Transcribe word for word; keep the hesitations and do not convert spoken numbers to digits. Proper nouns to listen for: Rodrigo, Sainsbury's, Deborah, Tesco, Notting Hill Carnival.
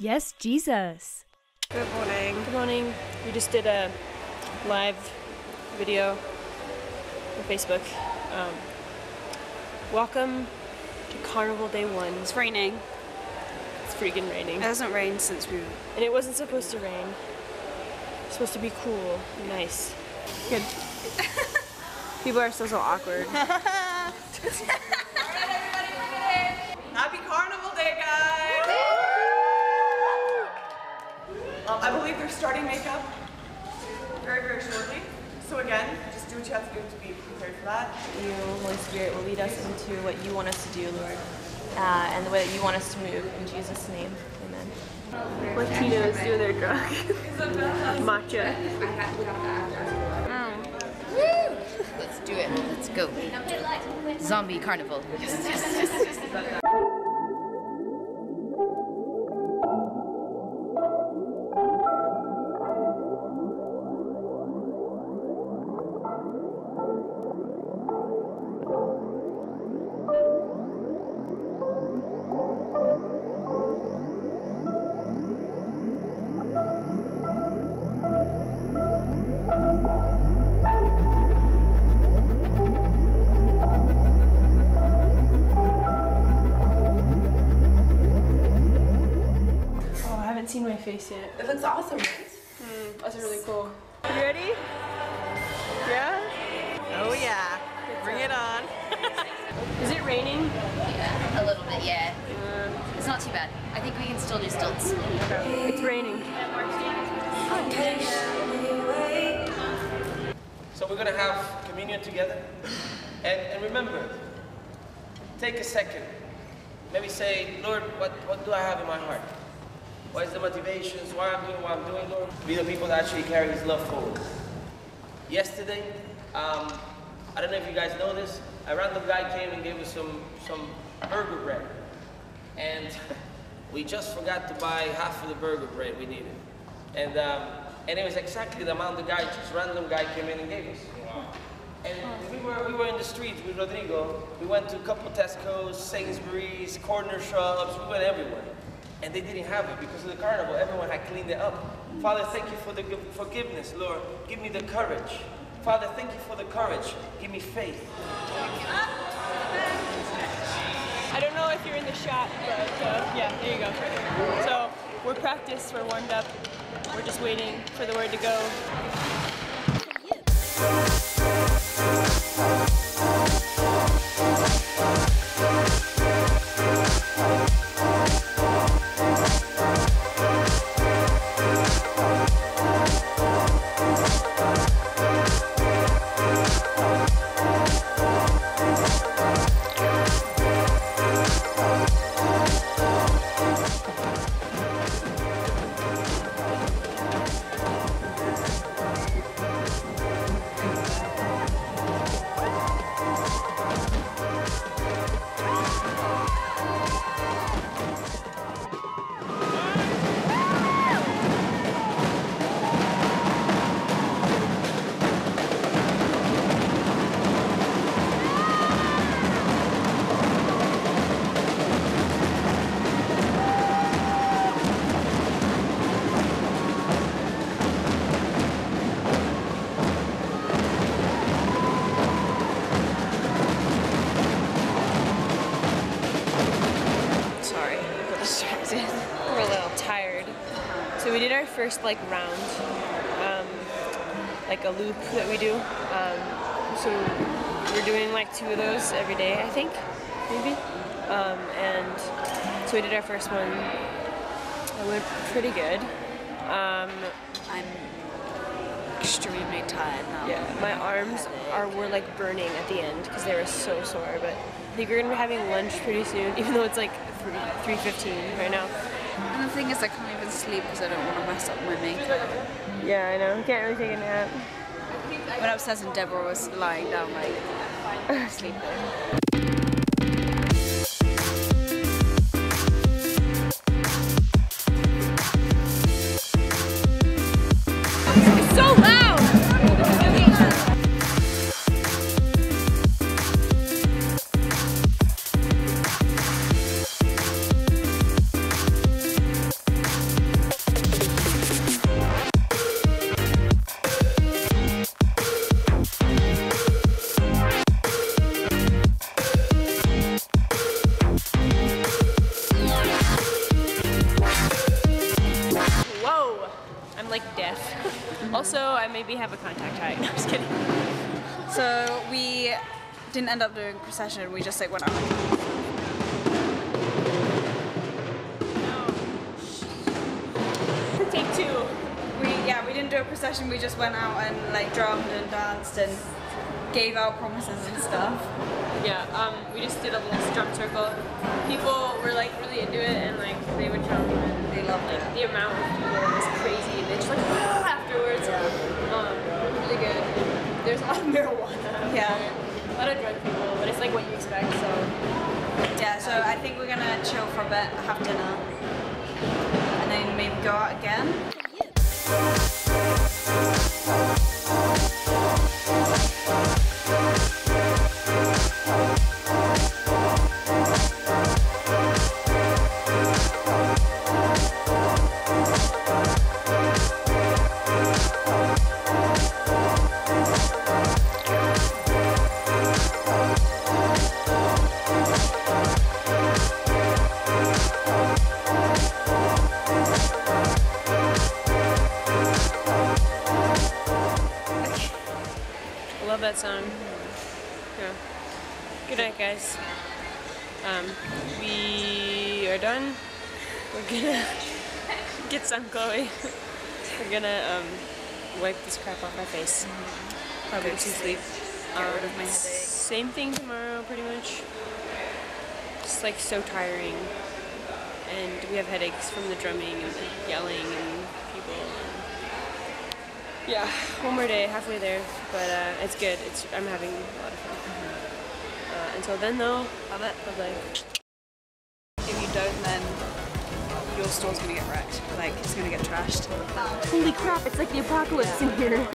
Yes, Jesus. Good morning. Good morning. We just did a live video on Facebook. Um, welcome to Carnival Day One. It's raining. It's freaking raining. It hasn't rained since we... And it wasn't supposed to rain. It's supposed to be cool and nice. Good. People are still so awkward. Alright, everybody, we're there. Happy Carnival Day, guys! um, I believe they're starting makeup very, very shortly. So again, just do what you have to do to be prepared for that. You, Holy Spirit, will lead us into what you want us to do, Lord, uh, and the way that you want us to move. In Jesus' name, amen. Latinos do their drug. Matcha. Let's do it. Let's go. Zombie carnival. Yes, yes, yes, yes, yes. Seen my face yet. It looks awesome, right? Mm, that's really cool. You ready? Yeah? Oh yeah. Bring it on. Is it raining? Yeah, a little bit, yeah. Uh, it's not too bad. I think we can still do stilts. Okay. It's raining. So we're going to have communion together. And, and remember, take a second. Maybe say, Lord, what, what do I have in my heart? What is the motivations? Why I'm doing what I'm doing, Lord? Be the people that actually carry His love forward. Yesterday, um, I don't know if you guys know this, a random guy came and gave us some, some burger bread. And we just forgot to buy half of the burger bread we needed. And, um, and it was exactly the amount the guy, just random guy came in and gave us. Wow. And we were, we were in the streets with Rodrigo. We went to a couple Tesco's, Sainsbury's, corner shops, we went everywhere. And they didn't have it because of the carnival. Everyone had cleaned it up. Father, thank you for the forgiveness, Lord. Give me the courage. Father, thank you for the courage. Give me faith. I don't know if you're in the shop, but uh, yeah, there you go. So we're practiced, we're warmed up. We're just waiting for the word to go. We're a little tired. So we did our first like round, um, like a loop that we do. Um, so we're doing like two of those every day, I think, maybe. Um, and so we did our first one. It went pretty good. Um, I'm extremely tired now. Yeah, my arms are were like burning at the end because they were so sore. But I think we're gonna be having lunch pretty soon, even though it's like three fifteen right now. And the thing is, I can't even sleep because I don't want to mess up my makeup. Yeah, I know. Can't really take a nap. I went upstairs and Deborah was lying down like sleeping. It's so loud! like deaf. Mm-hmm. Also, I maybe have a contact high. No, I'm just kidding. So we didn't end up doing procession. We just like went out. No. Take two. We yeah we didn't do a procession. We just went out and like drummed and danced and gave out promises and stuff. Yeah, um, we just did a little drum circle. People were like really into it, and like they would drum and they loved like it. The amount of people was crazy. They just like ah! afterwards. Yeah. Um, really good. There's a lot of marijuana. Yeah, a lot of drug people, but it's like what you expect. So yeah, so I think we're gonna chill for a bit, have dinner, and then maybe go out again. Love that song. Yeah. Good night, guys. Um, we are done. We're gonna get some Chloe. We're gonna um, wipe this crap off my face. Mm-hmm. Probably to sleep. Get um, rid of my headache. Same thing tomorrow, pretty much. Just like so tiring, and we have headaches from the drumming and the yelling and people. Yeah, one more day, halfway there, but uh, it's good. It's I'm having a lot of fun. Mm-hmm. uh, until then, though, love it. Love life. If you don't, then your store's gonna get wrecked. Like it's gonna get trashed. Holy crap! It's like the apocalypse yeah. in here.